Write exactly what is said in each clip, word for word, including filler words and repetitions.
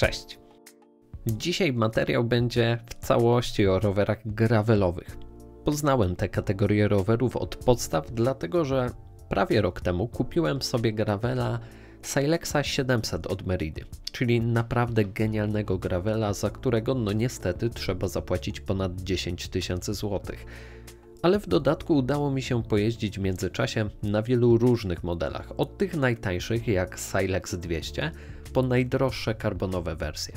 Cześć! Dzisiaj materiał będzie w całości o rowerach gravelowych. Poznałem tę kategorię rowerów od podstaw, dlatego że prawie rok temu kupiłem sobie gravela Silexa siedemset od Meridy, czyli naprawdę genialnego gravela, za którego no niestety trzeba zapłacić ponad dziesięć tysięcy złotych. Ale w dodatku udało mi się pojeździć w międzyczasie na wielu różnych modelach, od tych najtańszych jak Silex dwieście po najdroższe karbonowe wersje.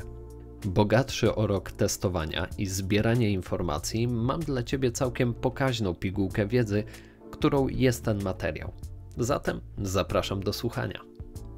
Bogatszy o rok testowania i zbieranie informacji, mam dla Ciebie całkiem pokaźną pigułkę wiedzy, którą jest ten materiał. Zatem zapraszam do słuchania.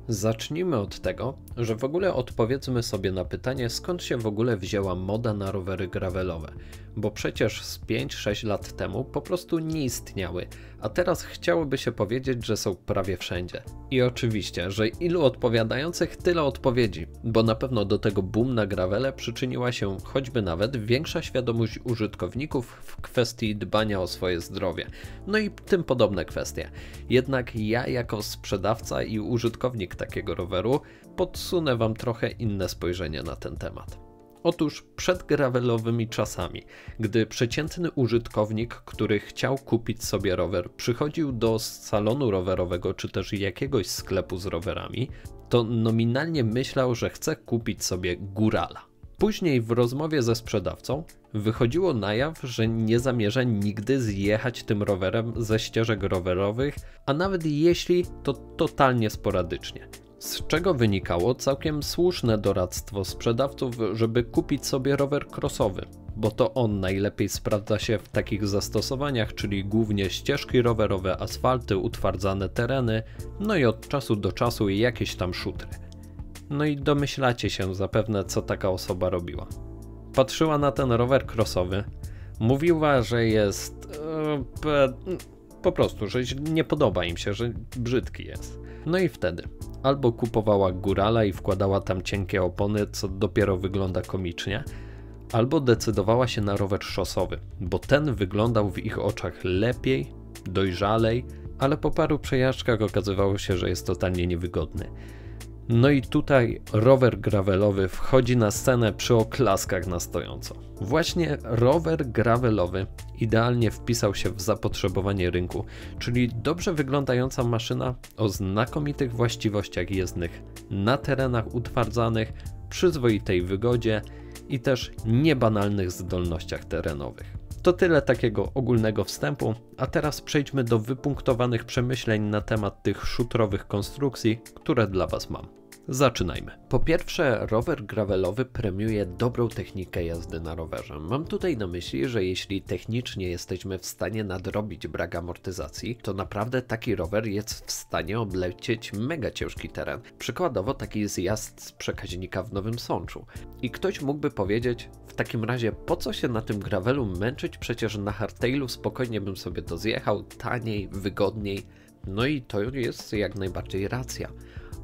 Zacznijmy od tego, że w ogóle odpowiedzmy sobie na pytanie, skąd się w ogóle wzięła moda na rowery gravelowe, bo przecież z pięć sześć lat temu po prostu nie istniały, a teraz chciałoby się powiedzieć, że są prawie wszędzie. I oczywiście, że ilu odpowiadających, tyle odpowiedzi, bo na pewno do tego boom na gravele przyczyniła się choćby nawet większa świadomość użytkowników w kwestii dbania o swoje zdrowie, no i tym podobne kwestie. Jednak ja jako sprzedawca i użytkownik takiego roweru podsunę Wam trochę inne spojrzenie na ten temat. Otóż przed gravelowymi czasami, gdy przeciętny użytkownik, który chciał kupić sobie rower, przychodził do salonu rowerowego czy też jakiegoś sklepu z rowerami, to nominalnie myślał, że chce kupić sobie górala. Później w rozmowie ze sprzedawcą wychodziło na jaw, że nie zamierza nigdy zjechać tym rowerem ze ścieżek rowerowych, a nawet jeśli, to totalnie sporadycznie. Z czego wynikało całkiem słuszne doradztwo sprzedawców, żeby kupić sobie rower crossowy, bo to on najlepiej sprawdza się w takich zastosowaniach, czyli głównie ścieżki rowerowe, asfalty, utwardzane tereny, no i od czasu do czasu jakieś tam szutry. No i domyślacie się zapewne, co taka osoba robiła. Patrzyła na ten rower crossowy, mówiła, że jest... Yy, po prostu, że nie podoba im się, że brzydki jest. No i wtedy albo kupowała górala i wkładała tam cienkie opony, co dopiero wygląda komicznie, albo decydowała się na rower szosowy, bo ten wyglądał w ich oczach lepiej, dojrzalej, ale po paru przejażdżkach okazywało się, że jest totalnie niewygodny. No i tutaj rower gravelowy wchodzi na scenę przy oklaskach na stojąco. Właśnie rower gravelowy idealnie wpisał się w zapotrzebowanie rynku, czyli dobrze wyglądająca maszyna o znakomitych właściwościach jezdnych na terenach utwardzanych, przyzwoitej wygodzie i też niebanalnych zdolnościach terenowych. To tyle takiego ogólnego wstępu, a teraz przejdźmy do wypunktowanych przemyśleń na temat tych szutrowych konstrukcji, które dla Was mam. Zaczynajmy. Po pierwsze, rower gravelowy premiuje dobrą technikę jazdy na rowerze. Mam tutaj na myśli, że jeśli technicznie jesteśmy w stanie nadrobić brak amortyzacji, to naprawdę taki rower jest w stanie oblecieć mega ciężki teren. Przykładowo taki zjazd z przekaźnika w Nowym Sączu. I ktoś mógłby powiedzieć, w takim razie po co się na tym gravelu męczyć, przecież na hardtailu spokojnie bym sobie to zjechał, taniej, wygodniej. No i to jest jak najbardziej racja.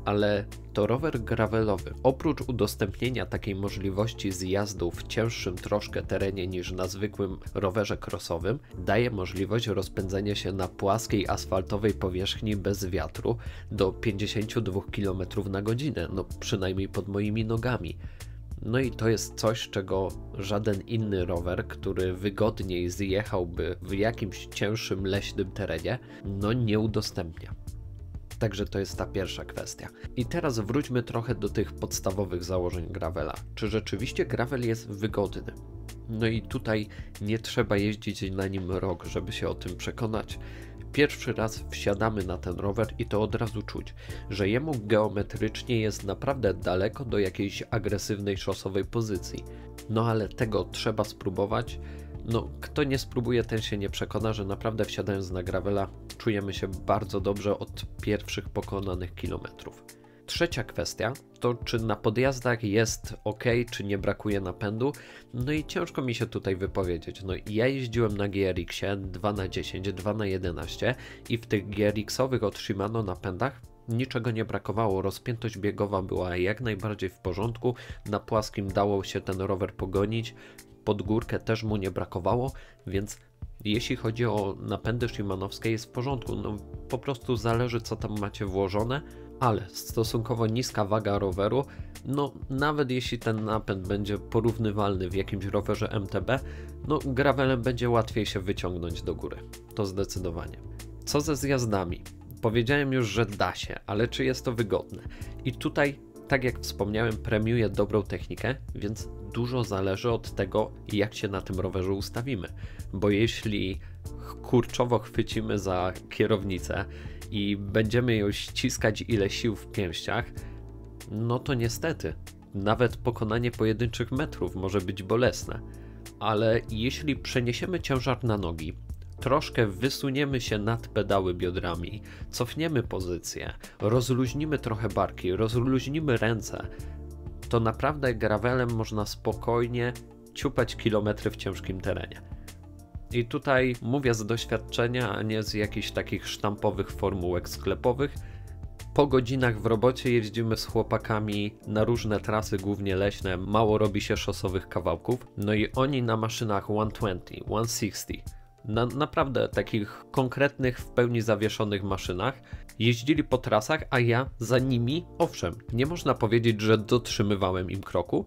Ale to rower gravelowy, oprócz udostępnienia takiej możliwości zjazdu w cięższym troszkę terenie niż na zwykłym rowerze crossowym, daje możliwość rozpędzenia się na płaskiej asfaltowej powierzchni bez wiatru do pięćdziesięciu dwóch kilometrów na godzinę, no przynajmniej pod moimi nogami. No i to jest coś, czego żaden inny rower, który wygodniej zjechałby w jakimś cięższym leśnym terenie, no nie udostępnia. Także to jest ta pierwsza kwestia. I teraz wróćmy trochę do tych podstawowych założeń gravela. Czy rzeczywiście gravel jest wygodny? No i tutaj nie trzeba jeździć na nim rok, żeby się o tym przekonać. Pierwszy raz wsiadamy na ten rower i to od razu czuć, że jemu geometrycznie jest naprawdę daleko do jakiejś agresywnej szosowej pozycji. No ale tego trzeba spróbować. No, kto nie spróbuje, ten się nie przekona, że naprawdę wsiadając na gravela czujemy się bardzo dobrze od pierwszych pokonanych kilometrów. Trzecia kwestia to, czy na podjazdach jest ok, czy nie brakuje napędu. No i ciężko mi się tutaj wypowiedzieć. No, ja jeździłem na G R X ie dwa na dziesięć, dwa na jedenaście i w tych G R X owych od Shimano napędach niczego nie brakowało, rozpiętość biegowa była jak najbardziej w porządku, na płaskim dało się ten rower pogonić, pod górkę też mu nie brakowało, więc jeśli chodzi o napędy szymanowskie, jest w porządku, no, po prostu zależy co tam macie włożone, ale stosunkowo niska waga roweru, no nawet jeśli ten napęd będzie porównywalny w jakimś rowerze M T B, no gravelem będzie łatwiej się wyciągnąć do góry, to zdecydowanie. Co ze zjazdami? Powiedziałem już, że da się, ale czy jest to wygodne? I tutaj, tak jak wspomniałem, premiuję dobrą technikę, więc dużo zależy od tego, jak się na tym rowerze ustawimy, bo jeśli kurczowo chwycimy za kierownicę i będziemy ją ściskać ile sił w pięściach, no to niestety, nawet pokonanie pojedynczych metrów może być bolesne, ale jeśli przeniesiemy ciężar na nogi, troszkę wysuniemy się nad pedały biodrami, cofniemy pozycję, rozluźnimy trochę barki, rozluźnimy ręce, to naprawdę gravelem można spokojnie ciupać kilometry w ciężkim terenie. I tutaj mówię z doświadczenia, a nie z jakichś takich sztampowych formułek sklepowych. Po godzinach w robocie jeździmy z chłopakami na różne trasy, głównie leśne, mało robi się szosowych kawałków, no i oni na maszynach sto dwadzieścia, sto sześćdziesiąt, na naprawdę takich konkretnych, w pełni zawieszonych maszynach jeździli po trasach, a ja za nimi, owszem, nie można powiedzieć, że dotrzymywałem im kroku,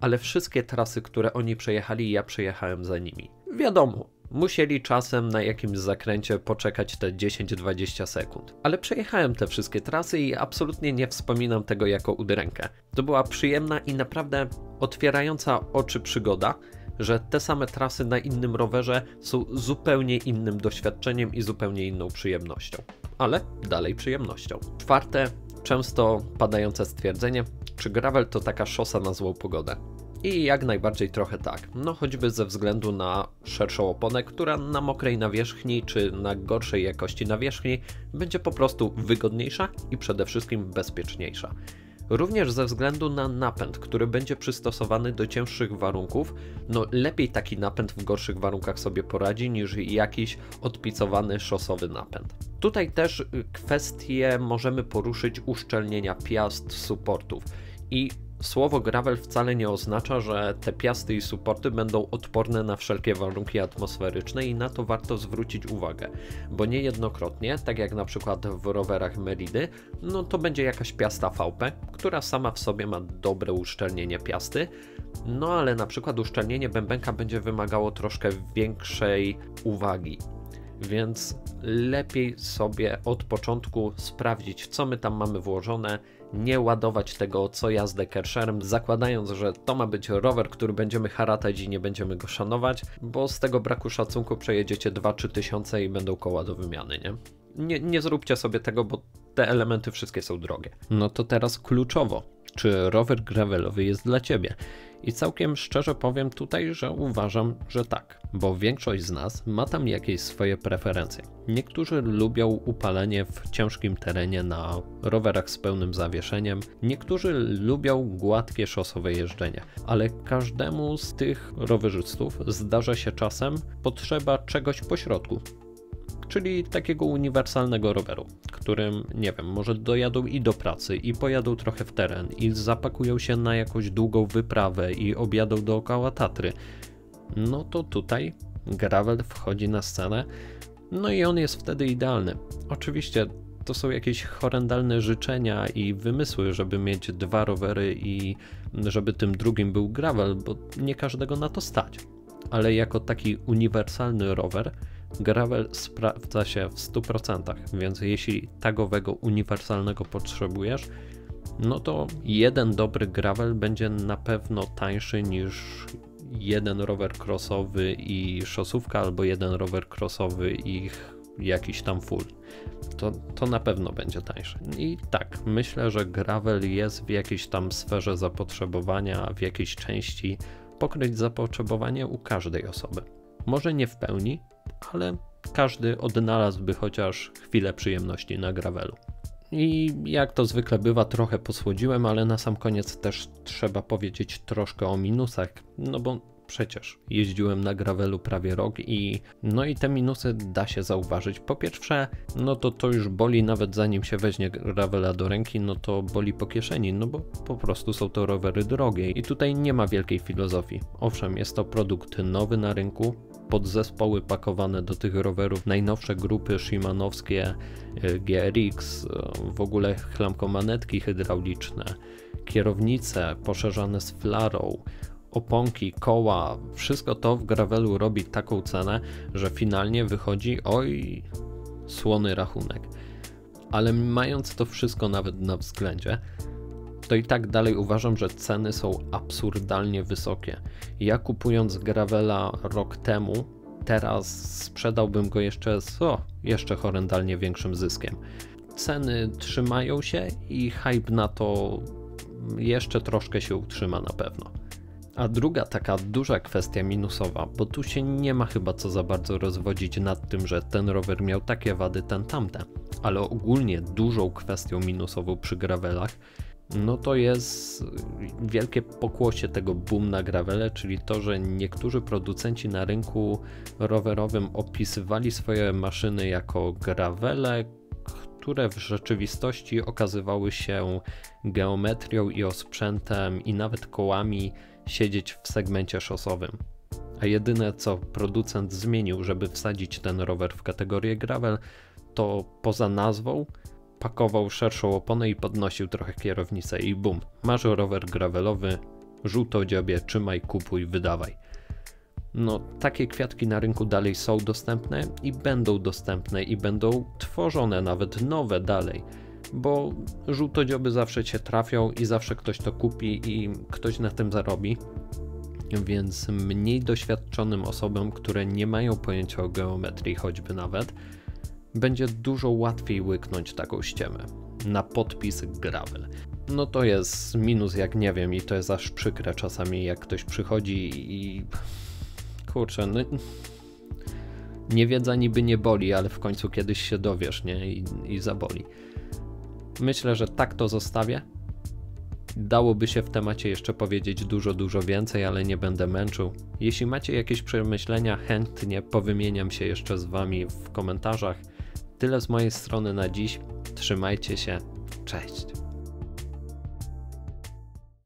ale wszystkie trasy, które oni przejechali, ja przejechałem za nimi. Wiadomo, musieli czasem na jakimś zakręcie poczekać te dziesięć dwadzieścia sekund, ale przejechałem te wszystkie trasy i absolutnie nie wspominam tego jako udrękę. To była przyjemna i naprawdę otwierająca oczy przygoda, że te same trasy na innym rowerze są zupełnie innym doświadczeniem i zupełnie inną przyjemnością, ale dalej przyjemnością. Czwarte, często padające stwierdzenie, czy gravel to taka szosa na złą pogodę? I jak najbardziej trochę tak, no choćby ze względu na szerszą oponę, która na mokrej nawierzchni czy na gorszej jakości nawierzchni będzie po prostu wygodniejsza i przede wszystkim bezpieczniejsza. Również ze względu na napęd, który będzie przystosowany do cięższych warunków, no lepiej taki napęd w gorszych warunkach sobie poradzi niż jakiś odpicowany szosowy napęd. Tutaj też kwestie możemy poruszyć uszczelnienia piast, suportów i słowo gravel wcale nie oznacza, że te piasty i suporty będą odporne na wszelkie warunki atmosferyczne i na to warto zwrócić uwagę, bo niejednokrotnie, tak jak na przykład w rowerach Meridy, no to będzie jakaś piasta V P, która sama w sobie ma dobre uszczelnienie piasty, no ale na przykład uszczelnienie bębenka będzie wymagało troszkę większej uwagi. Więc lepiej sobie od początku sprawdzić, co my tam mamy włożone, nie ładować tego co jazdę kerszerem, zakładając, że to ma być rower, który będziemy haratać i nie będziemy go szanować, bo z tego braku szacunku przejedziecie dwa trzy tysiące i będą koła do wymiany, nie? nie? Nie zróbcie sobie tego, bo te elementy wszystkie są drogie. No to teraz kluczowo, czy rower gravelowy jest dla Ciebie? I całkiem szczerze powiem tutaj, że uważam, że tak, bo większość z nas ma tam jakieś swoje preferencje. Niektórzy lubią upalenie w ciężkim terenie na rowerach z pełnym zawieszeniem, niektórzy lubią gładkie szosowe jeżdżenie, ale każdemu z tych rowerzystów zdarza się czasem potrzeba czegoś pośrodku. Czyli takiego uniwersalnego roweru, którym, nie wiem, może dojadą i do pracy, i pojadą trochę w teren, i zapakują się na jakąś długą wyprawę, i objadą dookoła Tatry. No to tutaj gravel wchodzi na scenę, no i on jest wtedy idealny. Oczywiście to są jakieś horrendalne życzenia i wymysły, żeby mieć dwa rowery i żeby tym drugim był gravel, bo nie każdego na to stać. Ale jako taki uniwersalny rower, gravel sprawdza się w stu procentach, więc jeśli tagowego uniwersalnego potrzebujesz, no to jeden dobry gravel będzie na pewno tańszy niż jeden rower crossowy i szosówka, albo jeden rower crossowy i jakiś tam full. To, to na pewno będzie tańsze. I tak, myślę, że gravel jest w jakiejś tam sferze zapotrzebowania, w jakiejś części pokryć zapotrzebowanie u każdej osoby. Może nie w pełni, ale każdy odnalazłby chociaż chwilę przyjemności na gravelu. I jak to zwykle bywa, trochę posłodziłem, ale na sam koniec też trzeba powiedzieć troszkę o minusach, no bo przecież jeździłem na gravelu prawie rok i no i te minusy da się zauważyć. Po pierwsze, no to to już boli nawet zanim się weźmie gravela do ręki, no to boli po kieszeni, no bo po prostu są to rowery drogie i tutaj nie ma wielkiej filozofii. Owszem, jest to produkt nowy na rynku, podzespoły pakowane do tych rowerów, najnowsze grupy shimanowskie, G R X, w ogóle klamkomanetki hydrauliczne, kierownice poszerzane z flarą, oponki, koła, wszystko to w gravelu robi taką cenę, że finalnie wychodzi oj słony rachunek. Ale mając to wszystko nawet na względzie, to i tak dalej uważam, że ceny są absurdalnie wysokie. Ja kupując gravela rok temu, teraz sprzedałbym go jeszcze z o, jeszcze horrendalnie większym zyskiem. Ceny trzymają się i hype na to jeszcze troszkę się utrzyma na pewno. A druga taka duża kwestia minusowa, bo tu się nie ma chyba co za bardzo rozwodzić nad tym, że ten rower miał takie wady, ten tamte, ale ogólnie dużą kwestią minusową przy gravelach, no to jest wielkie pokłosie tego boom na gravele, czyli to, że niektórzy producenci na rynku rowerowym opisywali swoje maszyny jako gravele, które w rzeczywistości okazywały się geometrią i osprzętem i nawet kołami siedzieć w segmencie szosowym. A jedyne co producent zmienił, żeby wsadzić ten rower w kategorię gravel, to poza nazwą pakował szerszą oponę i podnosił trochę kierownicę i bum, masz rower gravelowy, żółto dziobie, trzymaj, kupuj, wydawaj. No, takie kwiatki na rynku dalej są dostępne i będą dostępne i będą tworzone nawet nowe dalej, bo żółtodzioby zawsze się trafią i zawsze ktoś to kupi i ktoś na tym zarobi, więc mniej doświadczonym osobom, które nie mają pojęcia o geometrii choćby nawet, będzie dużo łatwiej łyknąć taką ściemę na podpis gravel. No to jest minus jak nie wiem i to jest aż przykre czasami, jak ktoś przychodzi i kurczę, no niewiedza niby nie boli, ale w końcu kiedyś się dowiesz, nie? I, i zaboli. Myślę, że tak to zostawię. Dałoby się w temacie jeszcze powiedzieć dużo, dużo więcej, ale nie będę męczył. Jeśli macie jakieś przemyślenia, chętnie powymieniam się jeszcze z wami w komentarzach. Tyle z mojej strony na dziś. Trzymajcie się. Cześć.